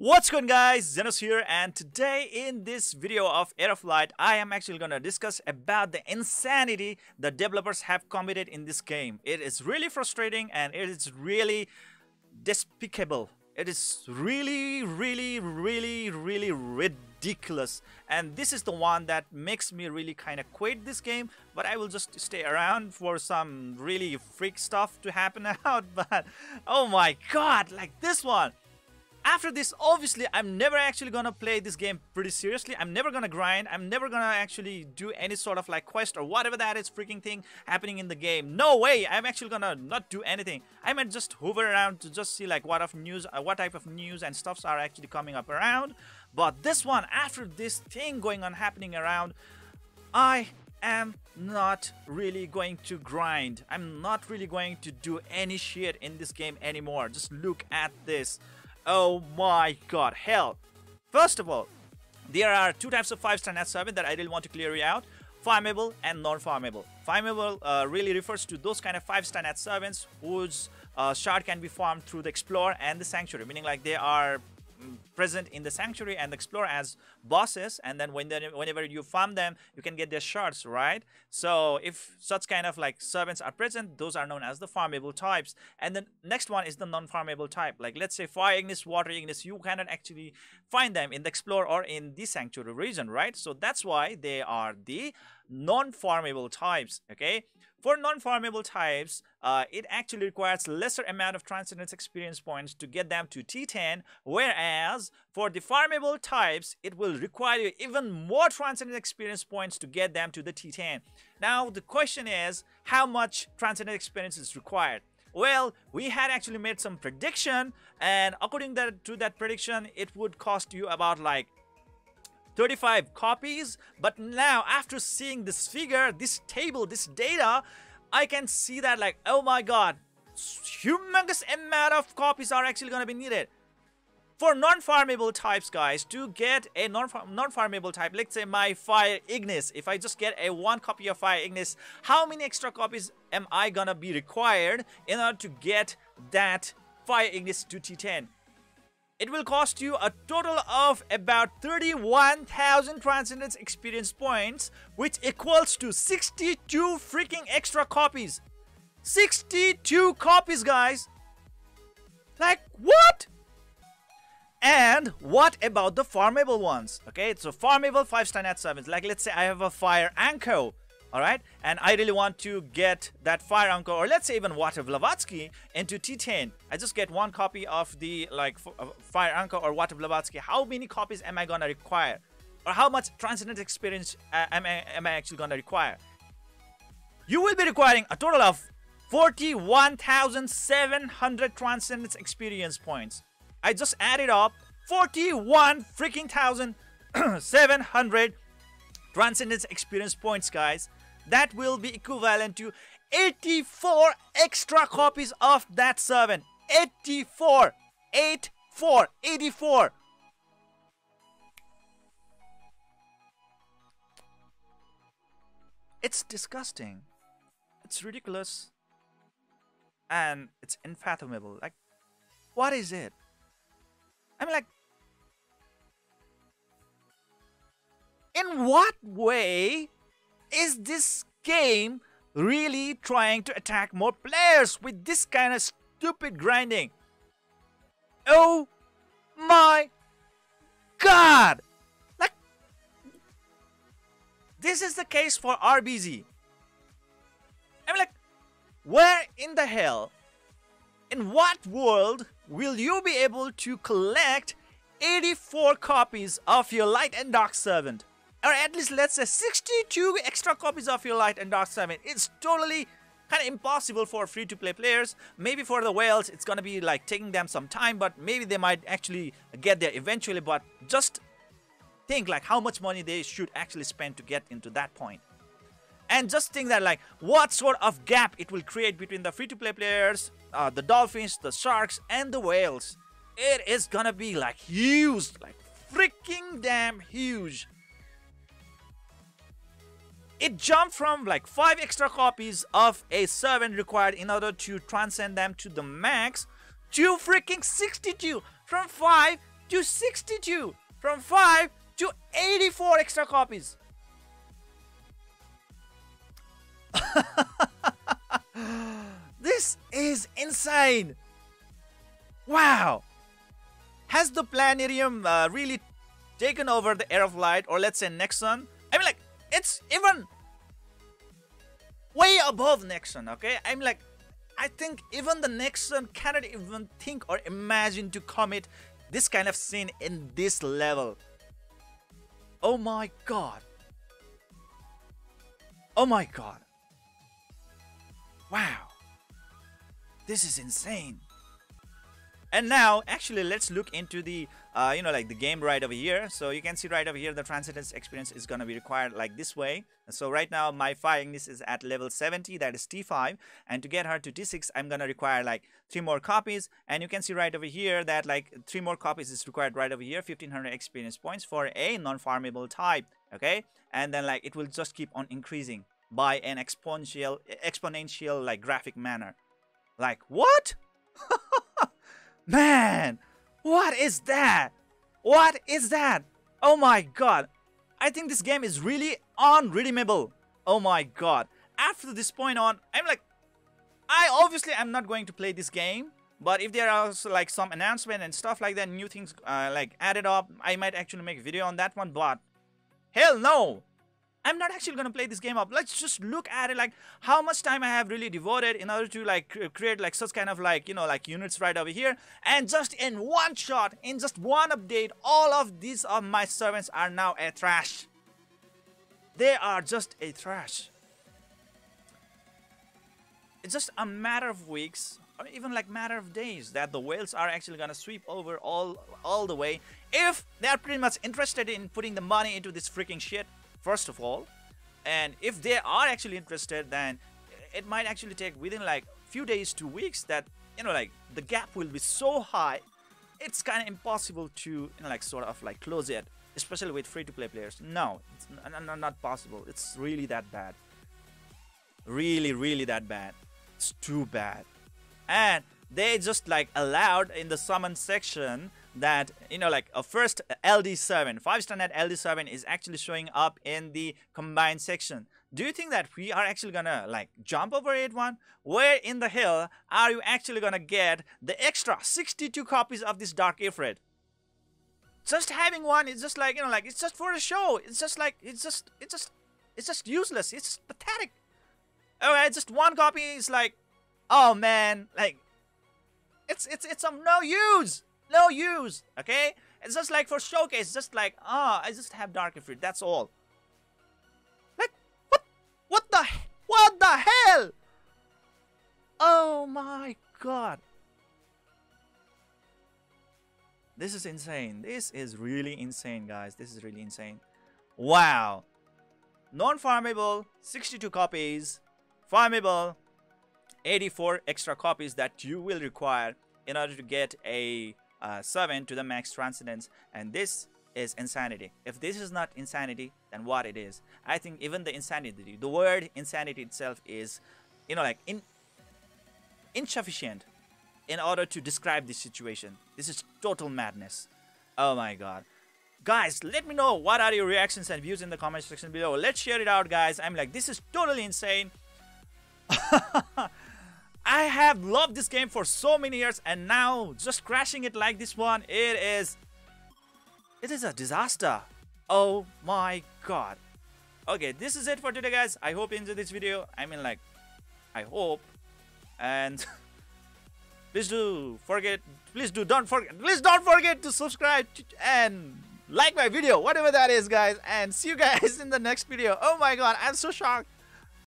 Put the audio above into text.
What's going on, guys? Zennosh here, and today in this video of Heir of Light, I am actually gonna discuss about the insanity the developers have committed in this game. It is really frustrating and it is really despicable. It is really ridiculous, and this is the one that makes me really kind of quit this game. But I will just stay around for some really freak stuff to happen out. But oh my god, like this one. After this, obviously, I'm never actually gonna play this game pretty seriously. I'm never gonna grind. I'm never gonna actually do any sort of like quest or whatever that is freaking thing happening in the game. No way! I'm actually gonna not do anything. I might just hover around to just see like what type of news and stuffs are actually coming up around. But this one, after this thing going on happening around, I am not really going to grind. I'm not really going to do any shit in this game anymore. Just look at this. Oh my god, hell. First of all, there are two types of 5-star Nexon that I really want to clear you out. Farmable and non-farmable. Farmable really refers to those kind of 5-star Nexon whose shard can be farmed through the Explorer and the Sanctuary, meaning like they are present in the Sanctuary and the Explorer as bosses, and then whenever you farm them, you can get their shards, right? So if such kind of like servants are present, those are known as the farmable types. And the next one is the non-farmable type, like let's say fire ignis, water ignis. You cannot actually find them in the Explorer or in the Sanctuary region, right? So that's why they are the non-farmable types. Okay, for non-farmable types, it actually requires lesser amount of transcendence experience points to get them to T10, whereas for the farmable types, it will require even more transcendence experience points to get them to the T10. Now the question is, how much transcendence experience is required? Well, we had actually made some prediction, and according to that prediction, it would cost you about like 35 copies. But now after seeing this figure, this table, this data, I can see that like, oh my god, humongous amount of copies are actually gonna be needed. For non-farmable types, guys, to get a non-farmable type, let's say my fire ignis, if I just get a one copy of fire ignis, how many extra copies am I gonna be required in order to get that fire ignis to T10? It will cost you a total of about 31,000 transcendence experience points, which equals to 62 freaking extra copies. 62 copies, guys! Like, what? And what about the farmable ones? Okay, so farmable 5-star Nexon. Like, let's say I have a fire anko. Alright, and I really want to get that fire anchor, or let's say even water Blavatsky, into T10. I just get one copy of the like fire anchor or water Blavatsky. How many copies am I gonna require, or how much transcendent experience am I actually gonna require? You will be requiring a total of 41,700 transcendence experience points. I just added up 41 freaking 1,700 transcendence experience points, guys. That will be equivalent to 84 extra copies of that servant. 84. It's disgusting. It's ridiculous. And it's unfathomable. Like, what is it? I mean, like, in what way is this game really trying to attack more players with this kind of stupid grinding? Oh my god! Like, this is the case for RBZ. I mean, like, where in the hell, in what world will you be able to collect 84 copies of your light and dark servant? Or at least let's say 62 extra copies of your light and dark servant? It's totally kind of impossible for free-to-play players. Maybe for the whales, it's gonna be like taking them some time, but maybe they might actually get there eventually. But just think like how much money they should actually spend to get into that point. And just think that like what sort of gap it will create between the free-to-play players, the dolphins, the sharks, and the whales. It is gonna be like huge, like freaking damn huge. It jumped from like 5 extra copies of a servant required in order to transcend them to the max to freaking 62, from 5 to 62, from 5 to 84 extra copies. This is insane. Wow. Has the planarium really taken over the Heir of Light, or let's say Nexon? I mean, like, it's even way above Nexon, okay? I mean, like, I think even the Nexon cannot even think or imagine to commit this kind of sin in this level. Oh my god. Oh my god. Wow. This is insane. And now, actually, let's look into the, you know, like the game right over here. So you can see right over here, the Transcendence experience is going to be required like this way. So right now, my Fire Ignis is at level 70, that is T5. And to get her to T6, I'm going to require like 3 more copies. And you can see right over here that like 3 more copies is required right over here. 1500 experience points for a non-farmable type, okay? And then like it will just keep on increasing by an exponential like graphic manner. Like, what? Man, what is that? What is that? Oh my god. I think this game is really unredeemable. Oh my god. After this point on, I'm like, I obviously am not going to play this game. But if there are also like some announcement and stuff like that, new things like added up, I might actually make a video on that one. But hell no. I'm not actually going to play this game up. Let's just look at it like how much time I have really devoted in order to like create like such kind of like, you know, like units right over here. And just in one shot, in just one update, all of these of my servants are now a trash. They are just a trash. It's just a matter of weeks or even like matter of days that the whales are actually going to sweep over all the way. If they are pretty much interested in putting the money into this freaking shit. First of all, and if they are actually interested, then it might actually take within like few days to weeks that, you know, like the gap will be so high, it's kind of impossible to, you know, like sort of like close it, especially with free-to-play players. No, it's not possible. It's really that bad. Really that bad. It's too bad. And they just like allowed in the summon section that, you know, like a first LD7, 5-star net LD7 is actually showing up in the combined section. Do you think that we are actually gonna like jump over it one? Where in the hell are you actually gonna get the extra 62 copies of this Dark Ifrit? Just having one is just like, you know, like it's just for a show. It's just like it's just useless. It's just pathetic. Alright, just one copy is like, oh man, like it's of no use. No use, okay? It's just like for showcase, just like, ah, I just have Dark Ifrit, that's all. Like, what the hell? Oh my god. This is insane. This is really insane, guys. This is really insane. Wow. Non-farmable, 62 copies. Farmable, 84 extra copies that you will require in order to get a... 7 to the max transcendence, and this is insanity. If this is not insanity, then what it is? I think even the insanity, the word insanity itself is, you know, like insufficient in order to describe this situation. This is total madness. Oh my god. Guys, let me know what are your reactions and views in the comment section below. Let's share it out, guys. I'm like, this is totally insane. I have loved this game for so many years, and now just crashing it like this one, it is a disaster. Oh my god. Okay, this is it for today, guys. I hope you enjoyed this video. I mean, like, I hope. And please don't forget to subscribe and like my video, whatever that is, guys. And see you guys in the next video. Oh my god, I'm so shocked.